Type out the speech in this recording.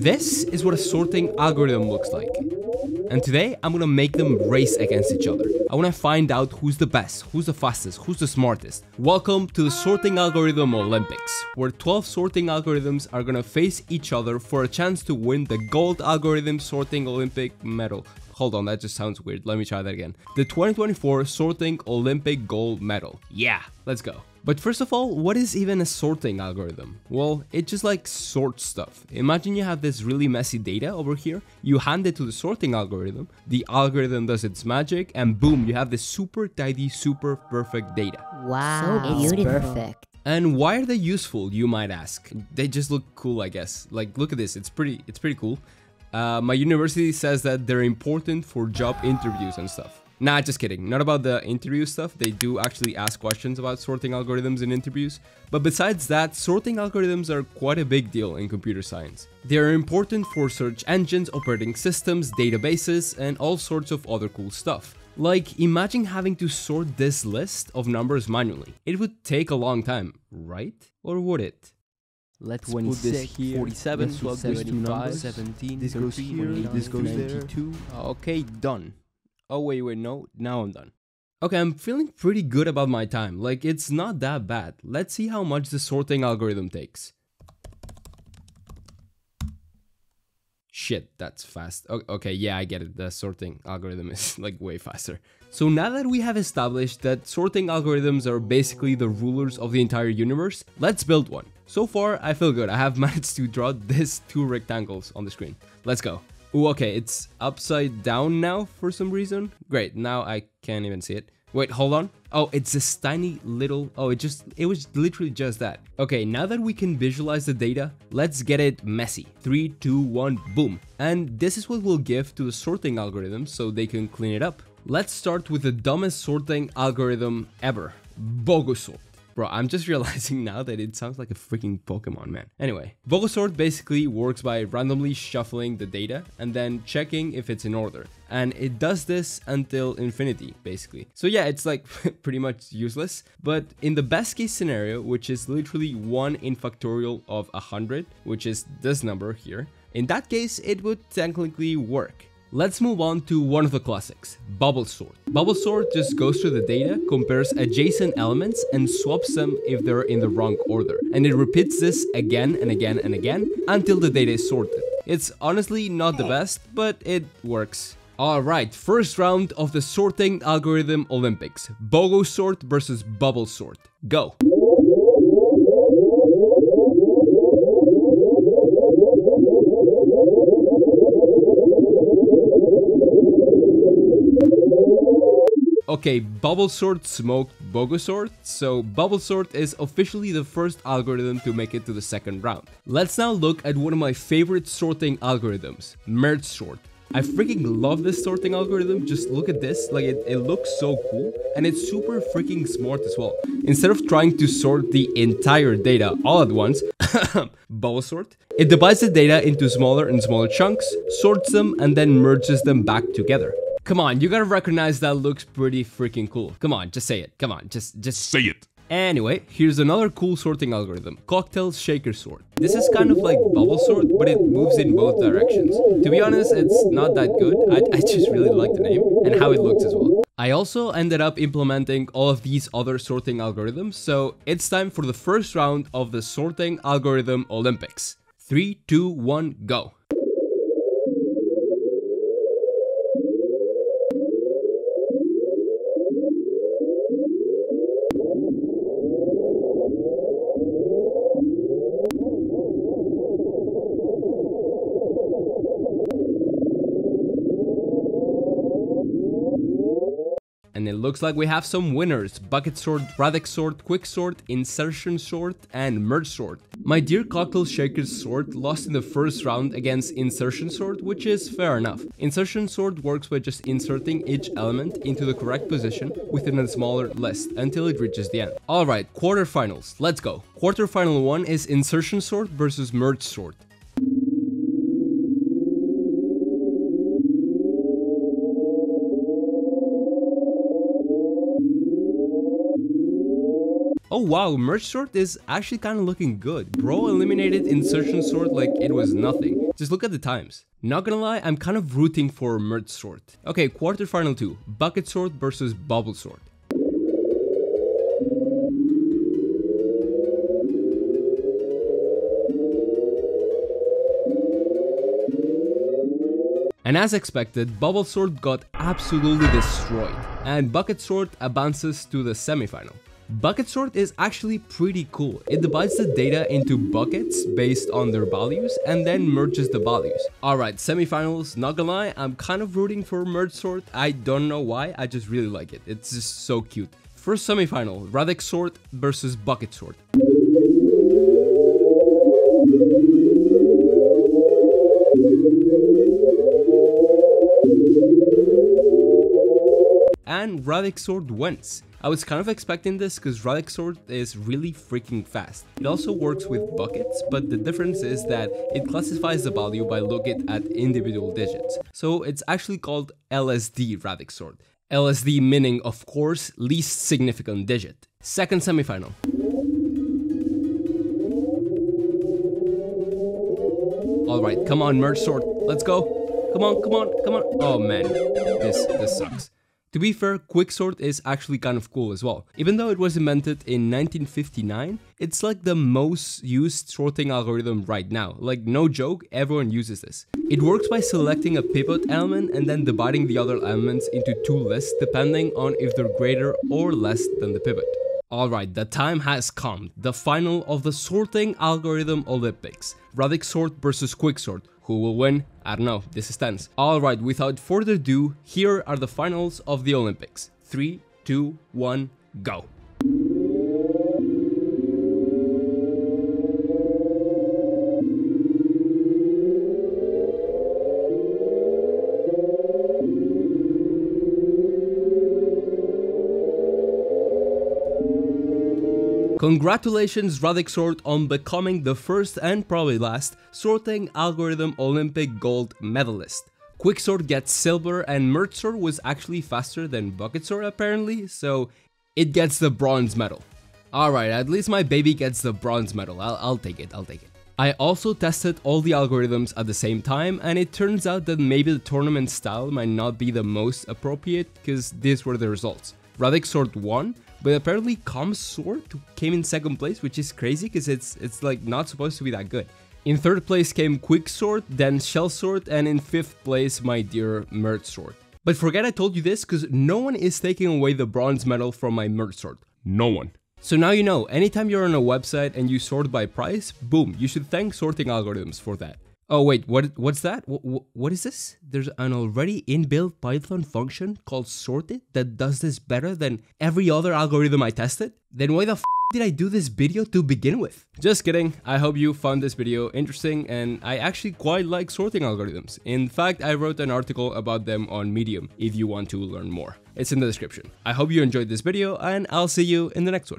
This is what a sorting algorithm looks like. And today I'm gonna make them race against each other. I wanna find out who's the best, who's the fastest, who's the smartest. Welcome to the Sorting Algorithm Olympics, where 12 sorting algorithms are gonna face each other for a chance to win the Gold Algorithm Sorting Olympic medal. Hold on, that just sounds weird. Let me try that again. The 2024 Sorting Olympic Gold Medal. Yeah, let's go. But first of all, what is even a sorting algorithm? Well, it just like sorts stuff. Imagine you have this really messy data over here, you hand it to the sorting algorithm, the algorithm does its magic, and boom, you have this super tidy, super perfect data. Wow, so beautiful. It's perfect. And why are they useful, you might ask? They just look cool, I guess. Like, look at this, it's pretty cool. My university says that they're important for job interviews and stuff. Nah, just kidding. Not about the interview stuff. They do actually ask questions about sorting algorithms in interviews. But besides that, sorting algorithms are quite a big deal in computer science. They are important for search engines, operating systems, databases, and all sorts of other cool stuff. Like, imagine having to sort this list of numbers manually. It would take a long time, right? Or would it? Let's put this here. 47, 12 goes to 9, 17, this goes here, this goes there. Okay, done. Oh, wait, no, now I'm done. Okay, I'm feeling pretty good about my time, like it's not that bad. Let's see how much the sorting algorithm takes. Shit, that's fast. Okay, yeah, I get it, the sorting algorithm is like way faster. So now that we have established that sorting algorithms are basically the rulers of the entire universe, let's build one. So far, I feel good, I have managed to draw these two rectangles on the screen. Let's go. Ooh, okay, it's upside down now for some reason. Great, now I can't even see it. Wait, hold on. Oh, it's this tiny little... Oh, it was literally just that. Okay, now that we can visualize the data, let's get it messy. 3, 2, 1, boom. And this is what we'll give to the sorting algorithm so they can clean it up. Let's start with the dumbest sorting algorithm ever. Bogosort. Bro, I'm just realizing now that it sounds like a freaking Pokemon, man. Anyway, Bogosort basically works by randomly shuffling the data and then checking if it's in order. And it does this until infinity, basically. So yeah, it's like pretty much useless. But in the best case scenario, which is literally 1 in factorial of 100, which is this number here, in that case, it would technically work. Let's move on to one of the classics, Bubble Sort. Bubble Sort just goes through the data, compares adjacent elements, and swaps them if they're in the wrong order. And it repeats this again and again and again until the data is sorted. It's honestly not the best, but it works. Alright, first round of the Sorting Algorithm Olympics. Bogosort versus Bubble Sort. Go! Okay, Bubblesort smoked Bogosort, so Bubblesort is officially the first algorithm to make it to the second round. Let's now look at one of my favorite sorting algorithms, Merge Sort. I freaking love this sorting algorithm, just look at this, like it looks so cool, and it's super freaking smart as well. Instead of trying to sort the entire data all at once, Bogosort, it divides the data into smaller and smaller chunks, sorts them, and then merges them back together. Come on, you gotta recognize that looks pretty freaking cool. Come on, just say it. Come on, just say it. Anyway, here's another cool sorting algorithm, Cocktail Shaker Sort. This is kind of like Bubble Sort, but it moves in both directions. To be honest, it's not that good. I just really like the name and how it looks as well. I also ended up implementing all of these other sorting algorithms, so it's time for the first round of the Sorting Algorithm Olympics. 3, 2, 1, go. And it looks like we have some winners, Bucket Sort, Radix Sort, Quick Sort, Insertion Sort, and Merge Sort. My dear Cocktail Shaker Sort lost in the first round against Insertion Sort, which is fair enough. Insertion Sort works by just inserting each element into the correct position within a smaller list until it reaches the end. Alright, quarterfinals, let's go. Quarterfinal 1 is Insertion Sort versus Merge Sort. Oh wow, Merge Sort is actually kind of looking good. Bro eliminated Insertion Sort like it was nothing. Just look at the times. Not gonna lie, I'm kind of rooting for Merge Sword. Okay, quarterfinal 2, Bucket Sword versus Bubble Sword. And as expected, Bubble Sword got absolutely destroyed, and Bucket Sword advances to the semifinal. Bucket Sword is actually pretty cool. It divides the data into buckets based on their values and then merges the values. Alright, semifinals, not gonna lie, I'm kind of rooting for Merge Sword. I don't know why, I just really like it. It's just so cute. First semifinal, Radix Sword versus Bucket Sword. And Radix Sword wins. I was kind of expecting this because Radix Sword is really freaking fast. It also works with buckets, but the difference is that it classifies the value by looking at individual digits. So it's actually called LSD Radix Sword. LSD meaning, of course, least significant digit. Second semifinal. Alright, come on, Merge Sword. Let's go. Come on, come on, come on. Oh man, this sucks. To be fair, Quicksword is actually kind of cool as well. Even though it was invented in 1959, it's like the most used sorting algorithm right now. Like, no joke, everyone uses this. It works by selecting a pivot element and then dividing the other elements into two lists depending on if they're greater or less than the pivot. Alright, the time has come. The final of the sorting algorithm Olympics. Radix Sword versus Quicksword. Who will win? I don't know, this is tense. Alright, without further ado, here are the finals of the Olympics. 3, 2, 1, go! Congratulations Radix Sword on becoming the first and probably last sorting algorithm Olympic gold medalist. Quicksword gets silver and Merge Sword was actually faster than Bucket Sword apparently, so it gets the bronze medal. Alright, at least my baby gets the bronze medal, I'll take it, I'll take it. I also tested all the algorithms at the same time and it turns out that maybe the tournament style might not be the most appropriate because these were the results. Radix Sword won, but apparently Com's Sword came in second place, which is crazy because it's like not supposed to be that good. In third place came Quick Sword, then Shell Sword, and in fifth place my dear Merge Sword. But forget I told you this because no one is taking away the bronze medal from my Merge Sword. No one. So now you know, anytime you're on a website and you sort by price, boom, you should thank sorting algorithms for that. Oh wait, what's that? What is this? There's an already inbuilt Python function called sorted that does this better than every other algorithm I tested? Then why the f did I do this video to begin with? Just kidding, I hope you found this video interesting and I actually quite like sorting algorithms. In fact, I wrote an article about them on Medium if you want to learn more. It's in the description. I hope you enjoyed this video and I'll see you in the next one.